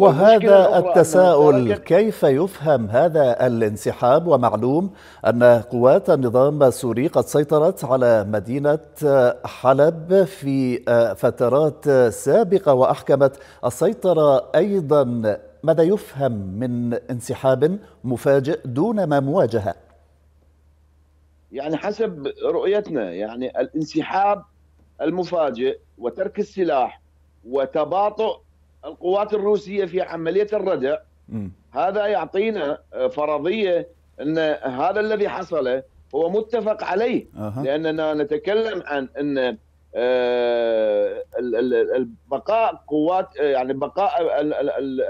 وهذا التساؤل كيف يفهم هذا الانسحاب، ومعلوم أن قوات النظام السوري قد سيطرت على مدينة حلب في فترات سابقة وأحكمت السيطرة أيضا، ماذا يفهم من انسحاب مفاجئ دون ما مواجهة؟ يعني حسب رؤيتنا يعني الانسحاب المفاجئ وترك السلاح وتباطؤ القوات الروسية في عملية الردع هذا يعطينا فرضية أن هذا الذي حصل هو متفق عليه، لأننا نتكلم عن أن البقاء قوات يعني بقاء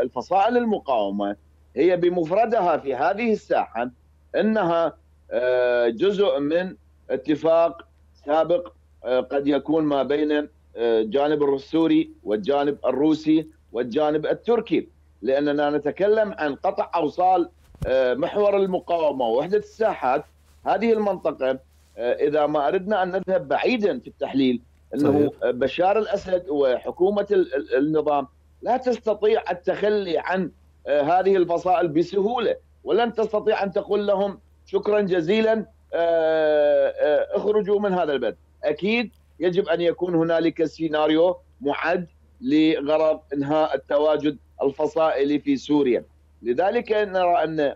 الفصائل المقاومة هي بمفردها في هذه الساحة أنها جزء من اتفاق سابق قد يكون ما بين الجانب السوري والجانب الروسي والجانب التركي، لأننا نتكلم عن قطع أوصال محور المقاومة ووحدة الساحات. هذه المنطقة إذا ما أردنا أن نذهب بعيدا في التحليل أنه بشار الأسد وحكومة النظام لا تستطيع التخلي عن هذه الفصائل بسهولة، ولن تستطيع أن تقول لهم شكرا جزيلا اخرجوا من هذا البلد. أكيد يجب أن يكون هنالك سيناريو معد لغرض إنهاء التواجد الفصائلي في سوريا. لذلك نرى أن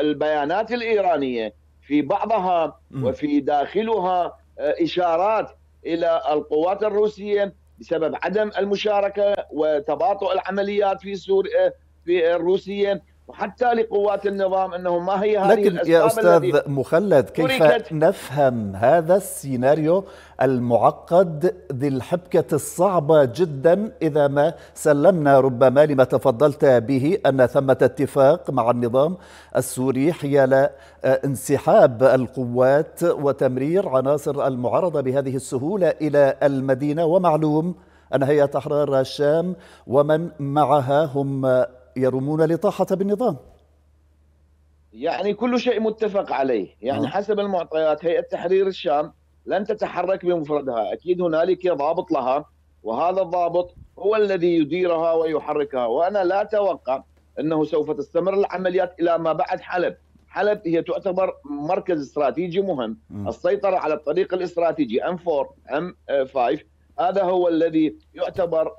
البيانات الإيرانية في بعضها وفي داخلها إشارات إلى القوات الروسية بسبب عدم المشاركة وتباطؤ العمليات في سوريا في الروسية، وحتى لقوات النظام أنه ما هي هذه الأسباب. لكن يا أستاذ مخلد، كيف نفهم هذا السيناريو المعقد ذي الحبكة الصعبة جدا إذا ما سلمنا ربما لما تفضلت به أن ثمة اتفاق مع النظام السوري حيال انسحاب القوات وتمرير عناصر المعارضة بهذه السهولة إلى المدينة، ومعلوم أن هيئة أحرار الشام ومن معها هم يرمون لطاحة بالنظام؟ يعني كل شيء متفق عليه، يعني حسب المعطيات هيئة تحرير الشام لن تتحرك بمفردها، أكيد هنالك ضابط لها وهذا الضابط هو الذي يديرها ويحركها، وأنا لا أتوقع أنه سوف تستمر العمليات إلى ما بعد حلب. حلب هي تعتبر مركز استراتيجي مهم، السيطرة على الطريق الاستراتيجي M4 M5 هذا هو الذي يعتبر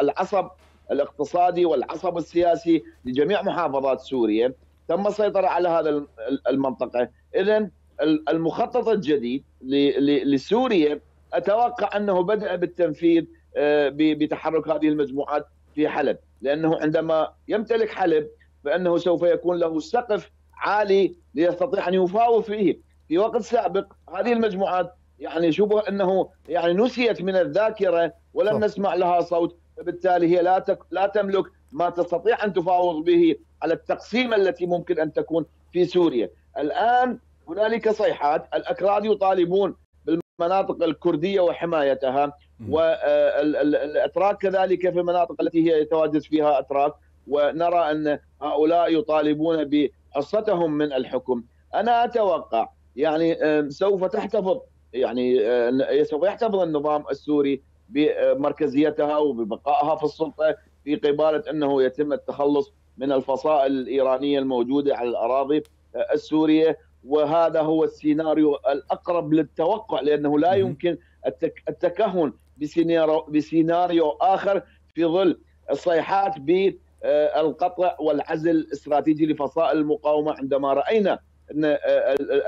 العصب الاقتصادي والعصب السياسي لجميع محافظات سوريا، تم السيطرة على هذا المنطقة. إذن المخطط الجديد لسوريا أتوقع أنه بدأ بالتنفيذ بتحرك هذه المجموعات في حلب، لأنه عندما يمتلك حلب فإنه سوف يكون له سقف عالي ليستطيع أن يفاوض فيه. في وقت سابق هذه المجموعات يعني شبه أنه يعني نسيت من الذاكرة ولم نسمع لها صوت، فبالتالي هي لا تملك ما تستطيع أن تفاوض به على التقسيم التي ممكن أن تكون في سوريا. الآن هنالك صيحات، الأكراد يطالبون بالمناطق الكردية وحمايتها، والأتراك كذلك في المناطق التي هي يتواجد فيها أتراك، ونرى أن هؤلاء يطالبون بحصتهم من الحكم. أنا أتوقع يعني سوف تحتفظ يعني سوف يحتفظ النظام السوري بمركزيتها وببقائها في السلطة في قبالة أنه يتم التخلص من الفصائل الإيرانية الموجودة على الأراضي السورية، وهذا هو السيناريو الأقرب للتوقع، لأنه لا يمكن التكهن بسيناريو آخر في ظل الصيحات بالقطع والعزل الاستراتيجي لفصائل المقاومة. عندما رأينا أن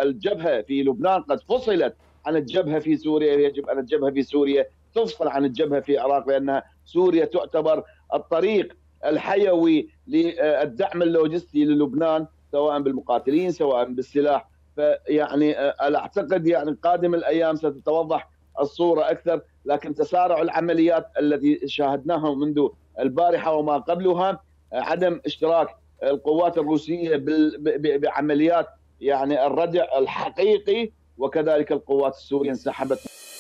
الجبهة في لبنان قد فصلت عن الجبهة في سوريا، يجب أن الجبهة في سوريا تفصل عن الجبهة في العراق، لأنها سوريا تعتبر الطريق الحيوي للدعم اللوجستي للبنان سواء بالمقاتلين سواء بالسلاح. فيعني أعتقد يعني قادم الأيام ستتوضح الصورة أكثر، لكن تسارع العمليات التي شاهدناها منذ البارحة وما قبلها، عدم اشتراك القوات الروسية بعمليات يعني الردع الحقيقي، وكذلك القوات السورية انسحبت.